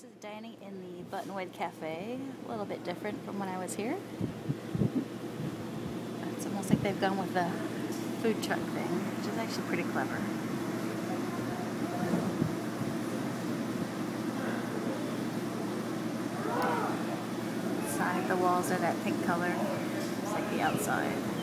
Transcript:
This is dining in the Buttonwood Cafe. A little bit different from when I was here. It's almost like they've gone with the food truck thing, which is actually pretty clever. Inside the walls are that pink color, just like the outside.